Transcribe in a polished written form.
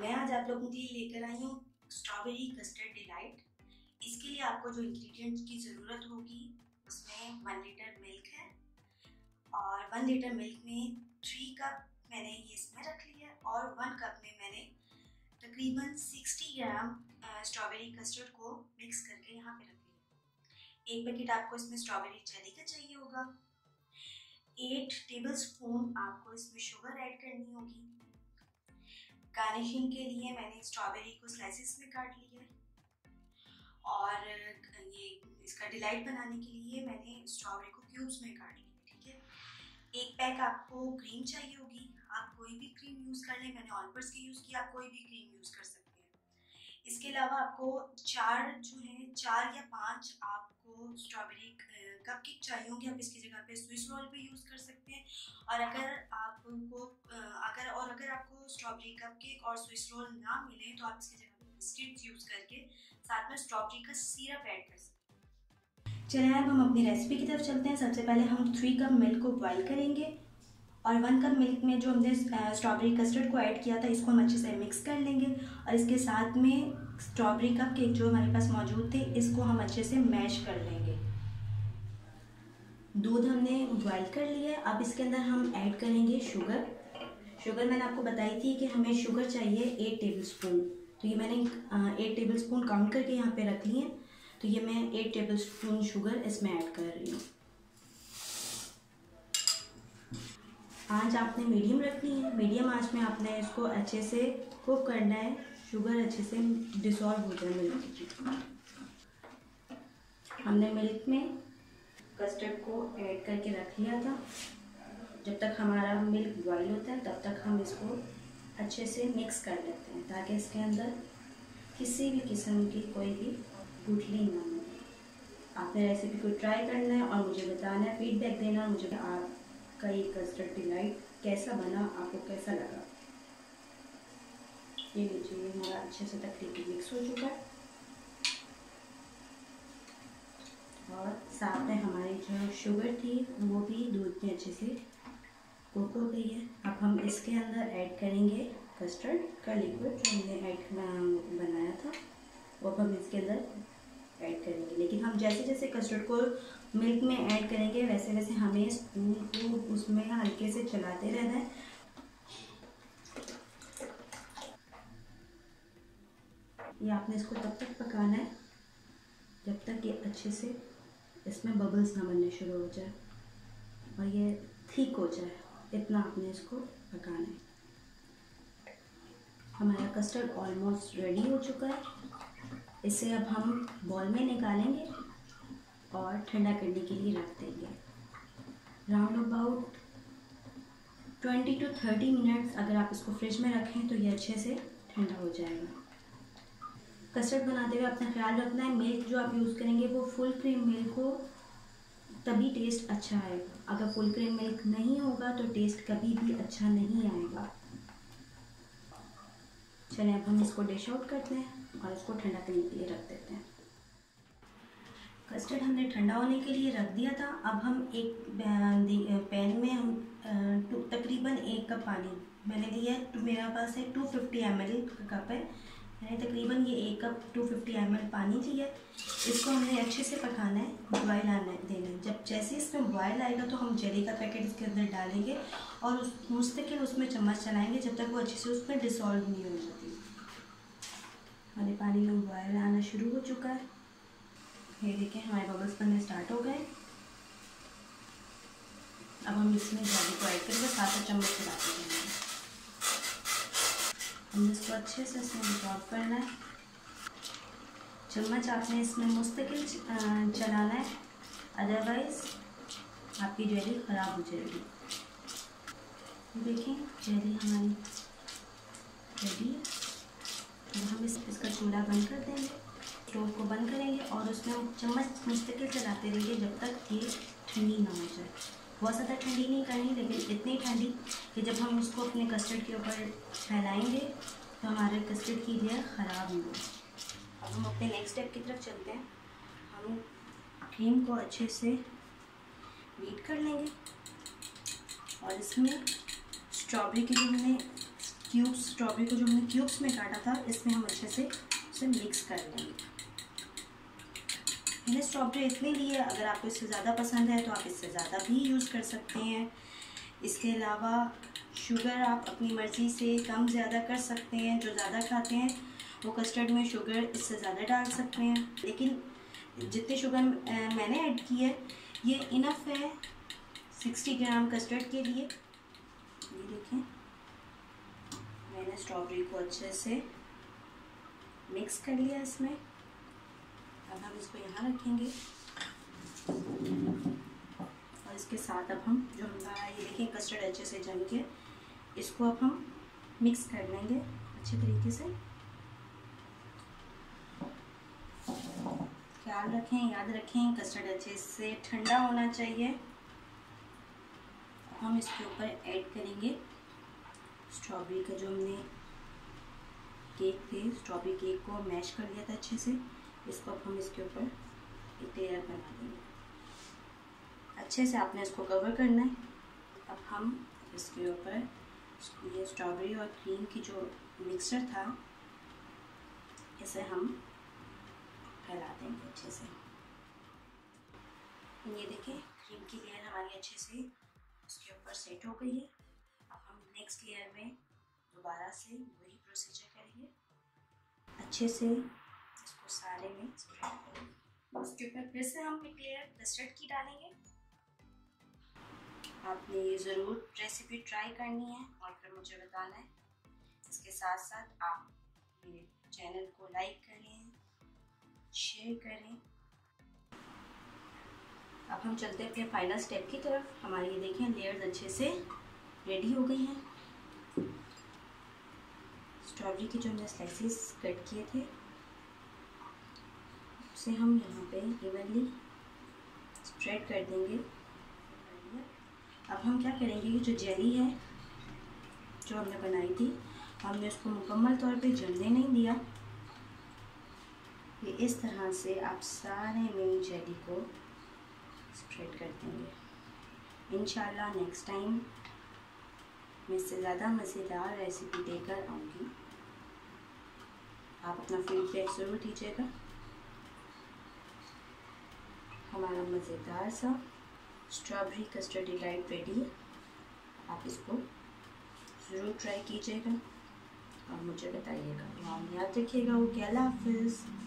मैं आज आप लोगों के लिए लेकर आई हूँ स्ट्रॉबेरी कस्टर्ड डिलाइट। इसके लिए आपको जो इंग्रेडिएंट्स की ज़रूरत होगी उसमें 1 लीटर मिल्क है और 1 लीटर मिल्क में 3 कप मैंने ये इसमें रख लिया है और 1 कप में मैंने तकरीबन 60 ग्राम स्ट्रॉबेरी कस्टर्ड को मिक्स करके यहाँ पे रख लिया। 1 पैकेट आपको इसमें स्ट्रॉबेरी जेली का चाहिए होगा। 8 टेबलस्पून आपको इसमें शुगर ऐड करनी होगी। गार्निशिंग के लिए मैंने स्ट्रॉबेरी को स्लाइसेस में काट लिया है और ये इसका डिलाइट बनाने के लिए मैंने स्ट्रॉबेरी को क्यूब्स में काट लिया। ठीक है, 1 पैक आपको क्रीम चाहिए होगी। आप कोई भी क्रीम यूज़ कर लें, मैंने ऑलपर्स की यूज़ की, आप कोई भी क्रीम यूज़ कर सकते हैं। इसके अलावा आपको 4 या 5 आपको स्ट्रॉबेरी कप केक चाहिए होंगे। आप इसकी जगह पे स्विस रोल भी यूज़ कर सकते हैं। और अगर आपको स्ट्रॉबेरी कप केक और स्विस रोल ना मिले तो आप इसकी जगह पे बिस्किट यूज़ करके साथ में स्ट्रॉबेरी का सिरप ऐड कर सकते हैं। चलिए अब हम अपनी रेसिपी की तरफ चलते हैं। सबसे पहले हम 3 कप मिल्क को बॉइल करेंगे और 1 कप मिल्क में जो हमने स्ट्रॉबेरी कस्टर्ड को ऐड किया था इसको हम अच्छे से मिक्स कर लेंगे और इसके साथ में स्ट्रॉबेरी कप केक जो हमारे पास मौजूद थे इसको हम अच्छे से मैश कर लेंगे। दूध हमने बॉइल कर लिया है। अब इसके अंदर हम ऐड करेंगे शुगर। मैंने आपको बताई थी कि हमें शुगर चाहिए 8 टेबल स्पून, तो ये मैंने 8 टेबल स्पून काउंट करके यहाँ पर रख लिए। तो ये मैं 8 टेबल स्पून शुगर इसमें ऐड कर रही हूँ। आंच आपने मीडियम रखनी है। मीडियम आंच में आपने इसको अच्छे से कुक करना है। शुगर अच्छे से डिसॉल्व हो जाए मिल्क की। हमने मिल्क में कस्टर्ड को ऐड करके रख लिया था। जब तक हमारा मिल्क बॉईल होता है तब तक हम इसको अच्छे से मिक्स कर लेते हैं ताकि इसके अंदर किसी भी किस्म की कोई भी गुठली ना हो। आपने रेसिपी को ट्राई करना है और मुझे बताना है, फीडबैक देना है मुझे आपका ये कस्टर्ड डिलाइट कैसा बना, आपको कैसा लगा। ये लीजिए, हमारा अच्छे से तकरीबन मिक्स हो चुका है और साथ में हमारी जो शुगर थी वो भी दूध में अच्छे से कुक हो गई है। अब हम इसके अंदर ऐड करेंगे कस्टर्ड का लिक्विड जो हमने ऐड बनाया था वो अब हम इसके अंदर ऐड करेंगे। लेकिन हम जैसे जैसे कस्टर्ड को मिल्क में ऐड करेंगे वैसे वैसे हमें स्पून को उसमें हल्के से चलाते रहना है। ये आपने इसको तब तक पकाना है जब तक ये अच्छे से इसमें बबल्स ना बनने शुरू हो जाए और ये ठीक हो जाए, इतना आपने इसको पकाना है। हमारा कस्टर्ड ऑलमोस्ट रेडी हो चुका है। इसे अब हम बॉल में निकालेंगे और ठंडा करने के लिए रख देंगे। राउंड अबाउट 20 to 30 मिनट्स अगर आप इसको फ्रिज में रखें तो ये अच्छे से ठंडा हो जाएगा। कस्टर्ड बनाते हुए अपना ख्याल रखना है। मिल्क जो आप यूज़ करेंगे वो फुल क्रीम मिल्क हो, तभी टेस्ट अच्छा आएगा। अगर फुल क्रीम मिल्क नहीं होगा तो टेस्ट कभी भी अच्छा नहीं आएगा। चलिए अब हम इसको डिश आउट करते हैं और इसको ठंडा करने के लिए रख देते हैं। कस्टर्ड हमने ठंडा होने के लिए रख दिया था। अब हम एक पैन में हम तकरीबन 1 कप पानी मैंने लिया है। मेरा पास है 250 ml कप है। मैंने तकरीबन ये 1 कप 250 ml पानी लिया है। इसको हमने अच्छे से पकाना है, बॉयल आने देना है। जब जैसे इसमें बॉयल आएगा तो हम जेली का पैकेट इसके अंदर डालेंगे और मुस्तकिल उसमें चम्मच चलाएंगे जब तक वो अच्छे से उसमें डिसॉल्व नहीं हो जाती। हमारे पानी में बॉयल आना शुरू हो चुका है। ये देखें, हमारे बबल्स बनने स्टार्ट हो गए। अब हम इसमें जेली को ऐड करके 7 चम्मच चलाते जाएंगे। हमने इसको अच्छे से इसमें डिसॉल्व करना है। चम्मच आपने इसमें मुस्तकिल चलाना है, अदरवाइज आपकी जेली ख़राब हो जाएगी। देखिए, जेली हमारी रेडी है। तो हम इसका चूल्हा बंद कर देंगे, स्टोव को बंद करेंगे और उसमें चम्मच मुस्तकिल चलाते रहेंगे जब तक ये ठंडी ना हो जाए। बहुत ज़्यादा ठंडी नहीं करनी, लेकिन इतनी ठंडी कि जब हम उसको अपने कस्टर्ड के ऊपर फैलाएंगे तो हमारे कस्टर्ड की लेयर ख़राब नहीं हो। अब हम अपने नेक्स्ट स्टेप की तरफ चलते हैं। हम क्रीम को अच्छे से बीट कर लेंगे और इसमें स्ट्रॉबेरी की जो हमने क्यूब्स, स्ट्रॉबेरी को जो हमने क्यूब्स में काटा था इसमें हम अच्छे से उसे मिक्स कर लेंगे। मैंने स्ट्रॉबेरी इतनी ली है, अगर आपको इससे ज़्यादा पसंद है तो आप इससे ज़्यादा भी यूज़ कर सकते हैं। इसके अलावा शुगर आप अपनी मर्ज़ी से कम ज़्यादा कर सकते हैं, जो ज़्यादा खाते हैं वो कस्टर्ड में शुगर इससे ज़्यादा डाल सकते हैं, लेकिन जितने शुगर मैंने ऐड की है ये इनफ है 60 ग्राम कस्टर्ड के लिए। ये देखें मैंने स्ट्रॉबेरी को अच्छे से मिक्स कर लिया इसमें। अब हम इसको यहाँ रखेंगे और इसके साथ अब हम जो हमारा ये देखें कस्टर्ड अच्छे से जम के, इसको अब हम मिक्स कर लेंगे अच्छे तरीके से। ख्याल रखें, याद रखें कस्टर्ड अच्छे से ठंडा होना चाहिए। हम इसके ऊपर ऐड करेंगे स्ट्रॉबेरी का जो हमने केक थे, स्ट्रॉबेरी केक को मैश कर लिया था अच्छे से, इसको अब हम इसके ऊपर एक लेयर बना देंगे। अच्छे से आपने इसको कवर करना है। अब हम इसके ऊपर ये स्ट्रॉबेरी और क्रीम की जो मिक्सचर था इसे हम फैला देंगे अच्छे से। ये देखें क्रीम की लेयर हमारी अच्छे से उसके ऊपर सेट हो गई है। अब हम नेक्स्ट लेयर में दोबारा से वही प्रोसीजर करेंगे, अच्छे से इसको सारे में स्प्रेड करेंगे। उसके ऊपर फिर से हम एक लेयर कस्टर्ड की डालेंगे। आपने ये ज़रूर रेसिपी ट्राई करनी है और फिर मुझे बताना है। इसके साथ साथ आप मेरे चैनल को लाइक करें, शेयर करें। अब हम चलते हैं अपने फाइनल स्टेप की तरफ। हमारी ये देखें लेयर्स अच्छे से रेडी हो गई हैं। स्ट्रॉबेरी के जो हमने स्लाइसेस कट किए थे उसे हम यहाँ पे इवनली स्प्रेड कर देंगे। अब हम क्या करेंगे कि जो जेली है जो हमने बनाई थी हमने उसको मुकम्मल तौर पे जमने नहीं दिया। ये इस तरह से आप सारे में जेली को स्प्रेड कर देंगे। इंशाल्लाह नेक्स्ट टाइम मैं इससे ज़्यादा मज़ेदार रेसिपी देकर आऊँगी। आप अपना फीडबैक ज़रूर दीजिएगा। हमारा मज़ेदार सा स्ट्रॉबेरी कस्टर्ड डिलाइट रेडी है। आप इसको ज़रूर ट्राई कीजिएगा और मुझे बताइएगा। याद रखिएगा। ओके, अल्लाह हाफिज़।